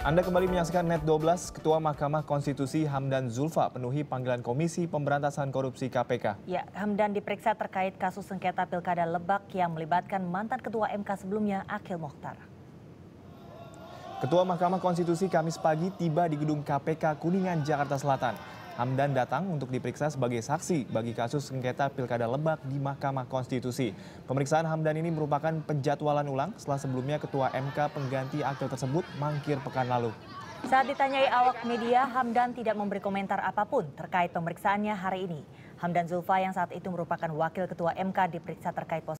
Anda kembali menyaksikan Net 12, Ketua Mahkamah Konstitusi Hamdan Zoelva penuhi panggilan Komisi Pemberantasan Korupsi KPK. Ya, Hamdan diperiksa terkait kasus sengketa Pilkada Lebak yang melibatkan mantan Ketua MK sebelumnya, Akil Mokhtar. Ketua Mahkamah Konstitusi Kamis pagi tiba di gedung KPK Kuningan, Jakarta Selatan. Hamdan datang untuk diperiksa sebagai saksi bagi kasus sengketa Pilkada Lebak di Mahkamah Konstitusi. Pemeriksaan Hamdan ini merupakan penjadwalan ulang setelah sebelumnya Ketua MK pengganti Akil tersebut mangkir pekan lalu. Saat ditanyai awak media, Hamdan tidak memberi komentar apapun terkait pemeriksaannya hari ini. Hamdan Zoelva yang saat itu merupakan Wakil Ketua MK diperiksa terkait posisi